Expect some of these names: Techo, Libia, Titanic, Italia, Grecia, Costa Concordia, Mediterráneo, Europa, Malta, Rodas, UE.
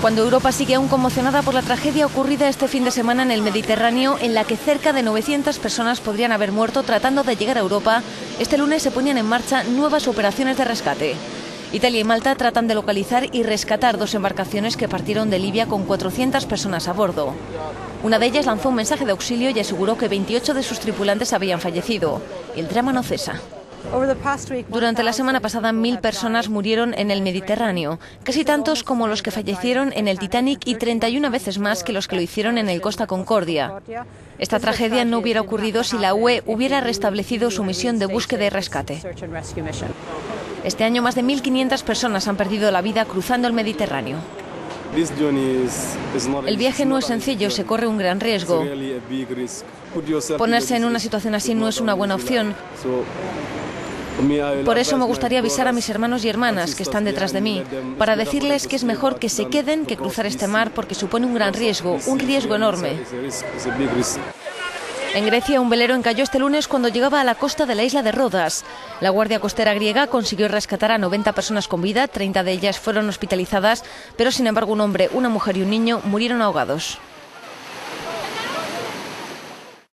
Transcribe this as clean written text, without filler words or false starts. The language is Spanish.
cuando Europa sigue aún conmocionada por la tragedia ocurrida este fin de semana en el Mediterráneo, en la que cerca de 900 personas podrían haber muerto tratando de llegar a Europa, este lunes se ponían en marcha nuevas operaciones de rescate. Italia y Malta tratan de localizar y rescatar dos embarcaciones que partieron de Libia con 400 personas a bordo. Una de ellas lanzó un mensaje de auxilio y aseguró que 28 de sus tripulantes habían fallecido. El drama no cesa. Durante la semana pasada, 1.000 personas murieron en el Mediterráneo, casi tantos como los que fallecieron en el Titanic y 31 veces más que los que lo hicieron en el Costa Concordia. Esta tragedia no hubiera ocurrido si la UE hubiera restablecido su misión de búsqueda y rescate. Este año, más de 1.500 personas han perdido la vida cruzando el Mediterráneo. El viaje no es sencillo, se corre un gran riesgo. Ponerse en una situación así no es una buena opción. Por eso me gustaría avisar a mis hermanos y hermanas que están detrás de mí, para decirles que es mejor que se queden que cruzar este mar, porque supone un gran riesgo, un riesgo enorme. En Grecia, un velero encalló este lunes cuando llegaba a la costa de la isla de Rodas. La Guardia Costera griega consiguió rescatar a 90 personas con vida, 30 de ellas fueron hospitalizadas, pero sin embargo un hombre, una mujer y un niño murieron ahogados.